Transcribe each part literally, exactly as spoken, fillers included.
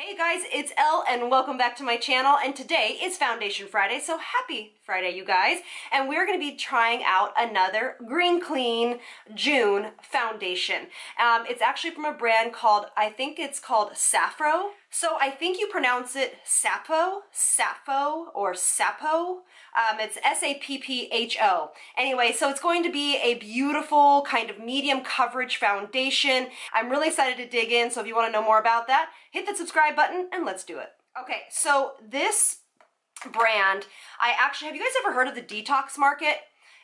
Hey guys, it's Elle and welcome back to my channel, and today is Foundation Friday, so happy Friday you guys, and we're going to be trying out another Green Clean June foundation. Um, it's actually from a brand called, I think it's called Sappho. So I think you pronounce it Sappho, Sappho, or Sappho. Um, it's S A P P H O. Anyway, so it's going to be a beautiful kind of medium coverage foundation. I'm really excited to dig in, so if you want to know more about that, hit that subscribe button and let's do it. Okay, so this brand, I actually, have you guys ever heard of the Detox Market?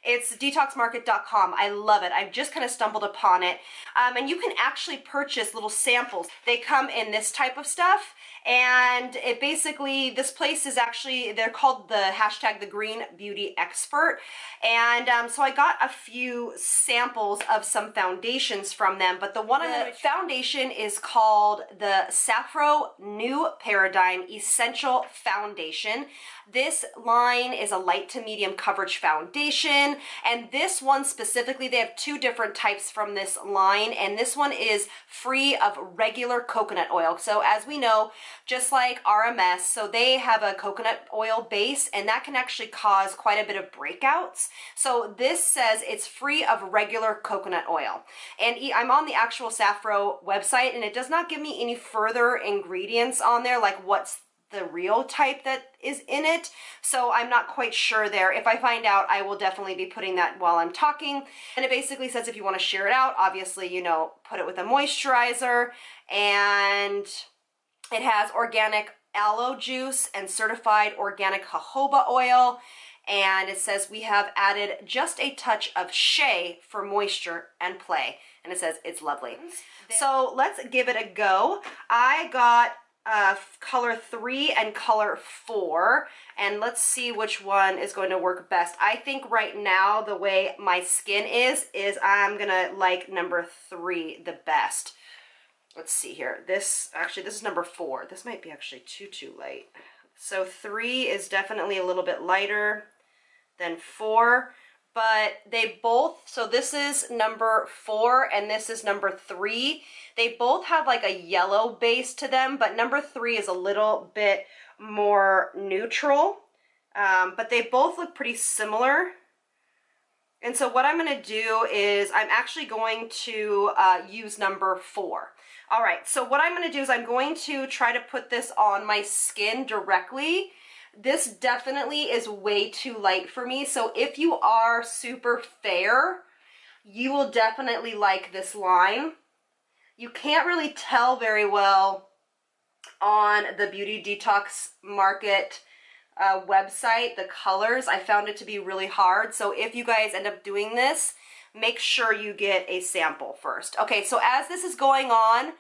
It's detox market dot com. I love it. I've just kind of stumbled upon it. Um, and you can actually purchase little samples. They come in this type of stuff. And it basically, this place is actually, they're called the hashtag the Green Beauty Expert. And um, so I got a few samples of some foundations from them. But the one the foundation is called the Sappho New Paradigm Essential Foundation. This line is a light to medium coverage foundation. And this one specifically, they have two different types from this line, and this one is free of regular coconut oil. So as we know, just like R M S, so they have a coconut oil base, and that can actually cause quite a bit of breakouts. So this says it's free of regular coconut oil. And I'm on the actual Sappho website, and it does not give me any further ingredients on there, like what's the real type that is in it, so I'm not quite sure there. If I find out, I will definitely be putting that while I'm talking. And it basically says if you want to share it out, obviously, you know, put it with a moisturizer, and it has organic aloe juice and certified organic jojoba oil. And it says we have added just a touch of shea for moisture and play, and it says it's lovely. So let's give it a go. I got Uh, color three and color four, and let's see which one is going to work best. I think right now the way my skin is is I'm gonna like number three the best. Let's see here. This actually, this is number four. This might be actually too too light. So three is definitely a little bit lighter than four, but they both, so this is number four and this is number three. They both have like a yellow base to them, but number three is a little bit more neutral, um, but they both look pretty similar. And so what I'm gonna do is I'm actually going to uh, use number four. All right, so what I'm gonna do is I'm going to try to put this on my skin directly. This definitely is way too light for me, so if you are super fair, you will definitely like this line. You can't really tell very well on the Beauty Detox Market uh, website, the colors. I found it to be really hard, so if you guys end up doing this, make sure you get a sample first. Okay, so as this is going on,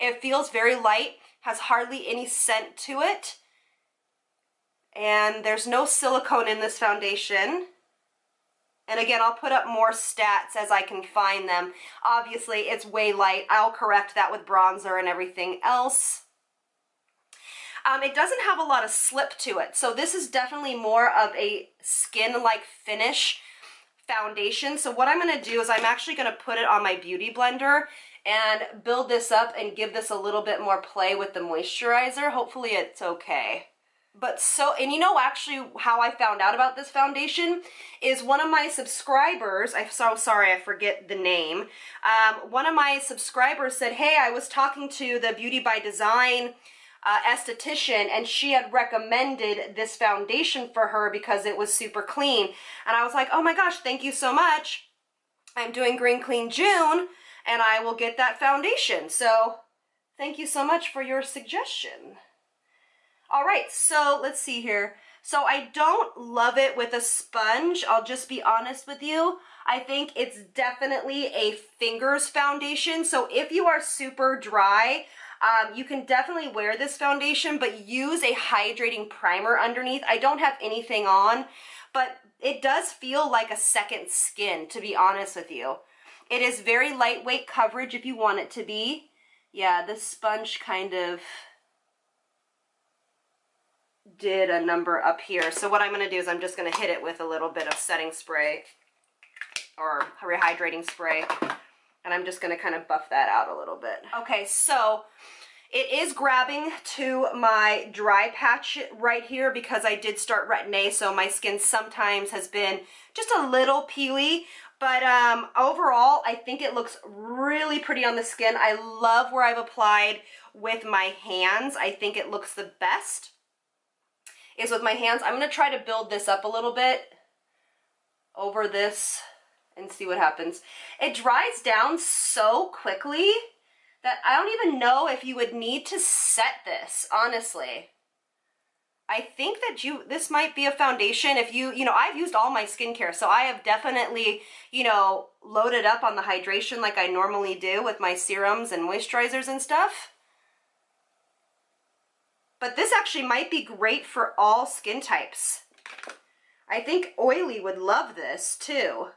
it feels very light, has hardly any scent to it. And there's no silicone in this foundation. And again, I'll put up more stats as I can find them. Obviously, it's way light. I'll correct that with bronzer and everything else. Um, it doesn't have a lot of slip to it. So this is definitely more of a skin-like finish foundation. So what I'm going to do is I'm actually going to put it on my beauty blender and build this up and give this a little bit more play with the moisturizer. Hopefully it's okay. But so, and you know actually how I found out about this foundation is one of my subscribers, I'm so sorry I forget the name, um, one of my subscribers said, hey, I was talking to the Beauty by Design uh, esthetician, and she had recommended this foundation for her because it was super clean. And I was like, oh my gosh, thank you so much. I'm doing Green Clean June, and I will get that foundation. So thank you so much for your suggestion. All right, so let's see here. So I don't love it with a sponge. I'll just be honest with you. I think it's definitely a fingers foundation. So if you are super dry, um, you can definitely wear this foundation, but use a hydrating primer underneath. I don't have anything on, but it does feel like a second skin, to be honest with you. It is very lightweight coverage if you want it to be. Yeah, the sponge kind of did a number up here. So what I'm going to do is I'm just going to hit it with a little bit of setting spray or rehydrating spray, and I'm just going to kind of buff that out a little bit. Okay, so It is grabbing to my dry patch right here because I did start Retin-A, so my skin sometimes has been just a little peely. But um, overall, I think it looks really pretty on the skin. I love where I've applied with my hands. I think it looks the best is with my hands. I'm going to try to build this up a little bit over this and see what happens. It dries down so quickly that I don't even know if you would need to set this, honestly. I think that you, this might be a foundation if you, you know, I've used all my skincare, so I have definitely, you know, loaded up on the hydration like I normally do with my serums and moisturizers and stuff. But this actually might be great for all skin types. I think oily would love this too.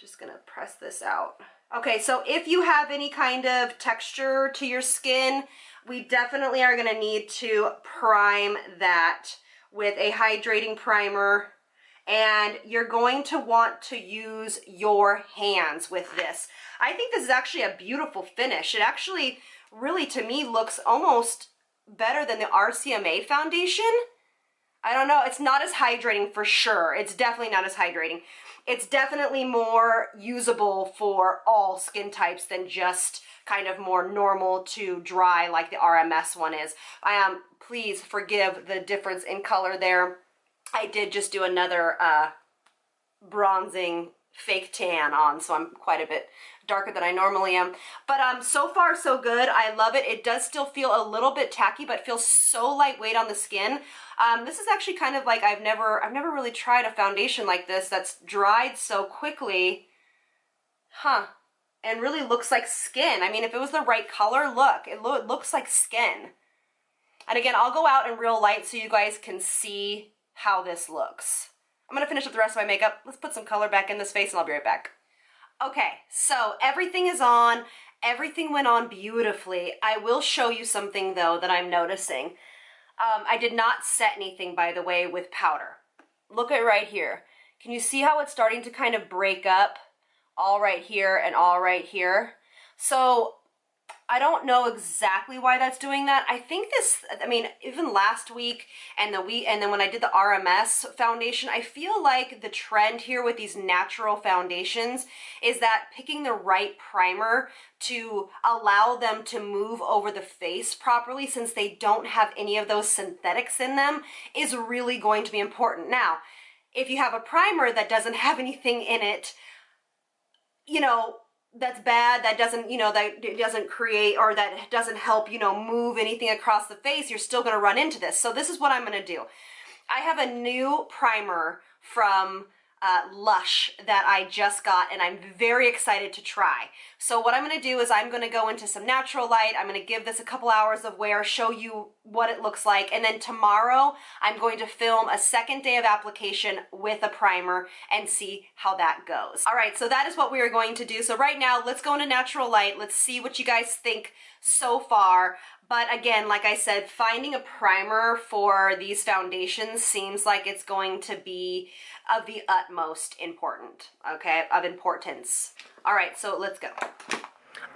Just gonna press this out. Okay, so if you have any kind of texture to your skin, we definitely are gonna need to prime that with a hydrating primer, and you're going to want to use your hands with this. I think this is actually a beautiful finish. It actually really, to me, looks almost better than the R C M A foundation. I don't know, it's not as hydrating for sure. It's definitely not as hydrating. It's definitely more usable for all skin types than just kind of more normal to dry like the R M S one is. I am, um, please forgive the difference in color there. I did just do another uh, bronzing fake tan on, so I'm quite a bit darker than I normally am. But um, so far so good. I love it. It does still feel a little bit tacky, but feels so lightweight on the skin. Um, this is actually kind of like I've never, I've never really tried a foundation like this that's dried so quickly, huh? And really looks like skin. I mean, if it was the right color, look, it, lo it looks like skin. And again, I'll go out in real light so you guys can see how this looks. I'm gonna finish up the rest of my makeup. Let's put some color back in this face and I'll be right back. Okay, so everything is on. Everything went on beautifully. I will show you something though that I'm noticing. Um, I did not set anything, by the way, with powder. Look at right here. Can you see how it's starting to kind of break up all right here and all right here? So I don't know exactly why that's doing that. I think this, I mean, even last week and the week, and then when I did the R M S foundation, I feel like the trend here with these natural foundations is that picking the right primer to allow them to move over the face properly, since they don't have any of those synthetics in them, is really going to be important. Now, if you have a primer that doesn't have anything in it, you know, that's bad, that doesn't, you know, that doesn't create, or that doesn't help, you know, move anything across the face, you're still going to run into this. So this is what I'm going to do. I have a new primer from uh, Lush that I just got, and I'm very excited to try. So what I'm going to do is I'm going to go into some natural light. I'm going to give this a couple hours of wear, show you what it looks like, and then tomorrow I'm going to film a second day of application with a primer and see how that goes. All right, so that is what we are going to do. So right now, let's go into natural light. Let's see what you guys think so far. But again, like I said, finding a primer for these foundations seems like it's going to be of the utmost important, okay, of importance. All right, so let's go.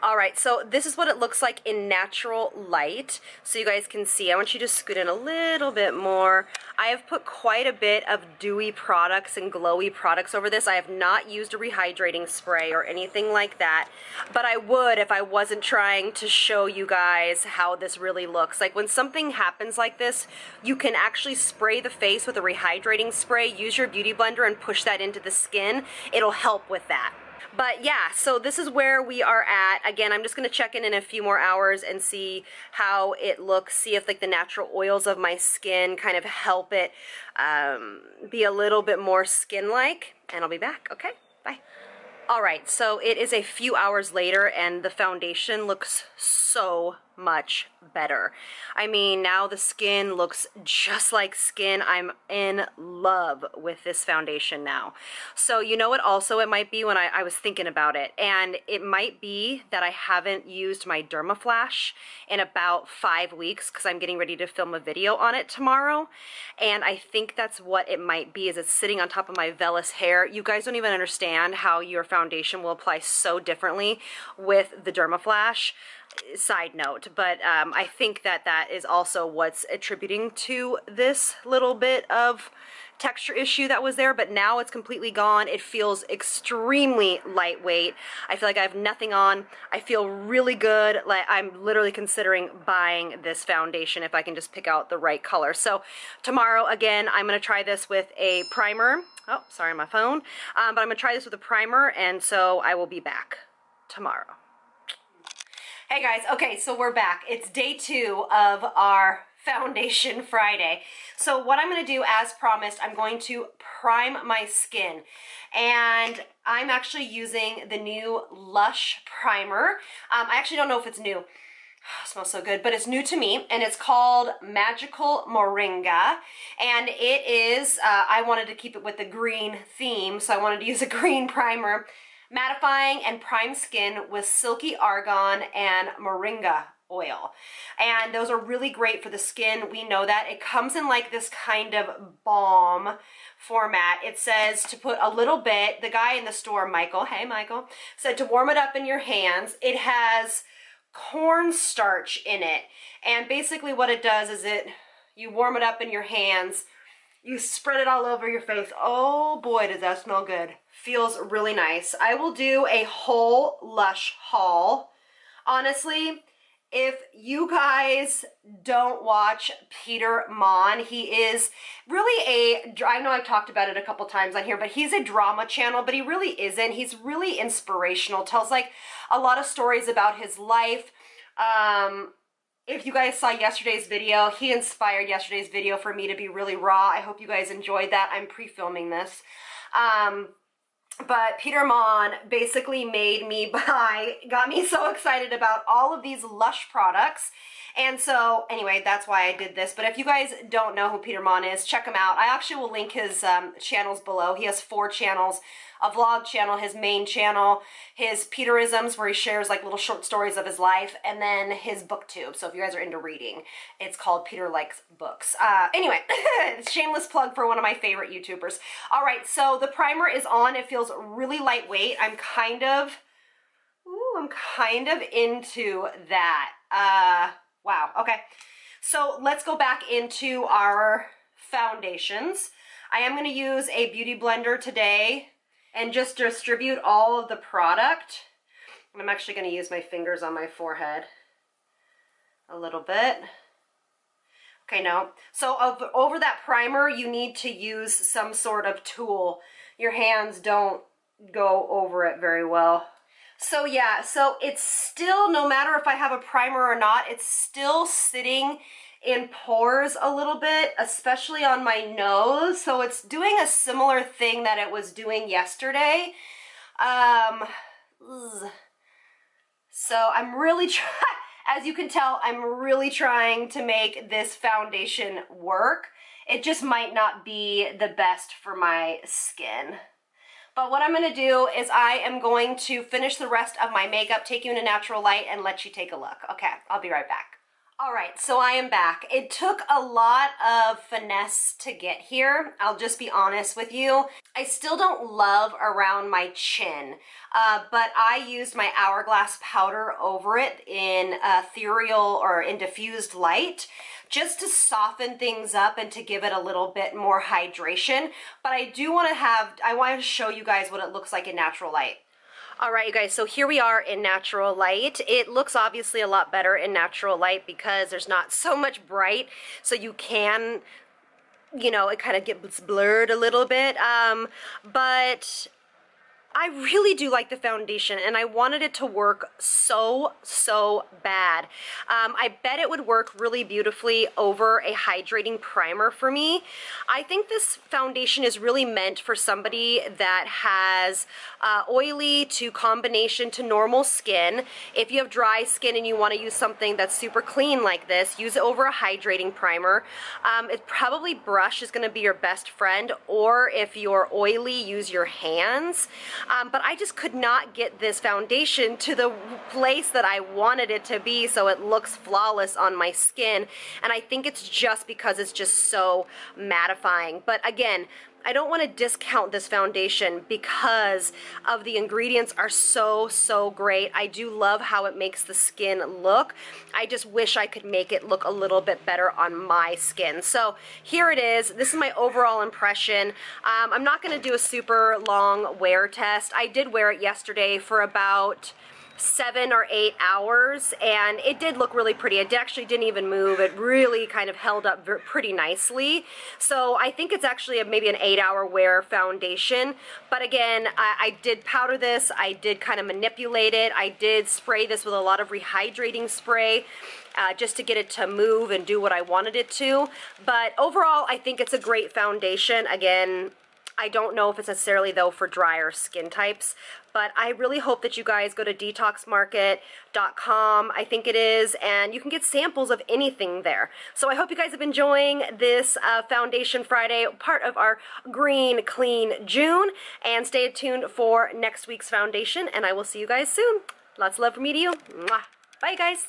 All right, so this is what it looks like in natural light, so you guys can see. I want you to scoot in a little bit more. I have put quite a bit of dewy products and glowy products over this. I have not used a rehydrating spray or anything like that, but I would if I wasn't trying to show you guys how this really looks. Like, when something happens like this, you can actually spray the face with a rehydrating spray, use your beauty blender and push that into the skin. It'll help with that. But yeah, so this is where we are at. Again, I'm just going to check in in a few more hours and see how it looks, see if like the natural oils of my skin kind of help it um, be a little bit more skin-like, and I'll be back. Okay, bye. All right, so it is a few hours later, and the foundation looks so much better. I mean, now the skin looks just like skin. I'm in love with this foundation now. So you know what also it might be, when I, I was thinking about it, and it might be that I haven't used my Dermaflash in about five weeks because I'm getting ready to film a video on it tomorrow, and I think that's what it might be, is it's sitting on top of my vellus hair. You guys don't even understand how your foundation will apply so differently with the Dermaflash. side note, but um, I think that that is also what's attributing to this little bit of texture issue that was there, but now it's completely gone. It feels extremely lightweight. I feel like I have nothing on. I feel really good. Like, I'm literally considering buying this foundation if I can just pick out the right color. So tomorrow, again, I'm gonna try this with a primer. Oh, sorry, my phone. Um, but I'm gonna try this with a primer, and so I will be back tomorrow. Hey guys, okay, so we're back. It's day two of our Foundation Friday. So what I'm going to do, as promised, I'm going to prime my skin, and I'm actually using the new Lush primer. Um, I actually don't know if it's new. Oh, it smells so good, but it's new to me, and it's called Magical Moringa, and it is, uh, I wanted to keep it with the green theme, so I wanted to use a green primer, mattifying and prime skin with silky argan and moringa oil, and those are really great for the skin. We know that. It comes in like this kind of balm format. It says to put a little bit, the guy in the store, Michael, hey Michael, said to warm it up in your hands. It has cornstarch in it, and basically what it does is it, you warm it up in your hands, you spread it all over your face. Oh boy, does that smell good. Feels really nice. I will do a whole Lush haul. Honestly, if you guys don't watch Peter Monn, he is really a, I know I've talked about it a couple times on here, but he's a drama channel, but he really isn't. He's really inspirational, tells like a lot of stories about his life. Um, if you guys saw yesterday's video, he inspired yesterday's video for me to be really raw. I hope you guys enjoyed that. I'm pre-filming this. Um, But Peter Monn basically made me buy, got me so excited about all of these Lush products. And so anyway, that's why I did this. But if you guys don't know who Peter Monn is, check him out. I actually will link his um, channels below. He has four channels, a vlog channel, his main channel, his Peterisms, where he shares like little short stories of his life, and then his BookTube. So if you guys are into reading, it's called Peter Likes Books. Uh, anyway, shameless plug for one of my favorite YouTubers. All right, so the primer is on. It feels really lightweight. I'm kind of, ooh, I'm kind of into that. Uh, wow, okay. So let's go back into our foundations. I am gonna use a beauty blender today and just distribute all of the product. And I'm actually gonna use my fingers on my forehead a little bit. Okay, no. So over that primer, you need to use some sort of tool. Your hands don't go over it very well. So yeah, so it's still, no matter if I have a primer or not, it's still sitting in pores a little bit, especially on my nose. So it's doing a similar thing that it was doing yesterday. Um, so I'm really trying, as you can tell, I'm really trying to make this foundation work. It just might not be the best for my skin. But what I'm gonna do is I am going to finish the rest of my makeup, take you into natural light, and let you take a look. Okay, I'll be right back. All right, so I am back. It took a lot of finesse to get here. I'll just be honest with you. I still don't love around my chin, uh, but I used my Hourglass powder over it in ethereal or in diffused light, just to soften things up and to give it a little bit more hydration. But I do wanna have, I wanted to show you guys what it looks like in natural light. All right, you guys, so here we are in natural light. It looks obviously a lot better in natural light because there's not so much bright, so you can, you know, it kind of gets blurred a little bit, um, but I really do like the foundation, and I wanted it to work so, so bad. Um, I bet it would work really beautifully over a hydrating primer for me. I think this foundation is really meant for somebody that has uh, oily to combination to normal skin. If you have dry skin and you want to use something that's super clean like this, use it over a hydrating primer. Um, it probably brush is going to be your best friend, or if you're oily, use your hands. Um, but I just could not get this foundation to the place that I wanted it to be, so it looks flawless on my skin, and I think it's just because it's just so mattifying. But again, I don't want to discount this foundation because of the ingredients are so, so great. I do love how it makes the skin look. I just wish I could make it look a little bit better on my skin. So here it is. This is my overall impression. Um, I'm not going to do a super long wear test. I did wear it yesterday for about seven or eight hours, and it did look really pretty. It actually didn't even move. It really kind of held up pretty nicely. So I think it's actually a, maybe an eight hour wear foundation. But again, I, I did powder this. I did kind of manipulate it. I did spray this with a lot of rehydrating spray. Uh, just to get it to move and do what I wanted it to. But overall, I think it's a great foundation. Again, I don't know if it's necessarily though for drier skin types, but I really hope that you guys go to detox market dot com, I think it is, and you can get samples of anything there. So I hope you guys have been enjoying this uh, Foundation Friday, part of our Green Clean June, and stay tuned for next week's foundation, and I will see you guys soon. Lots of love from me to you. Mwah. Bye, guys.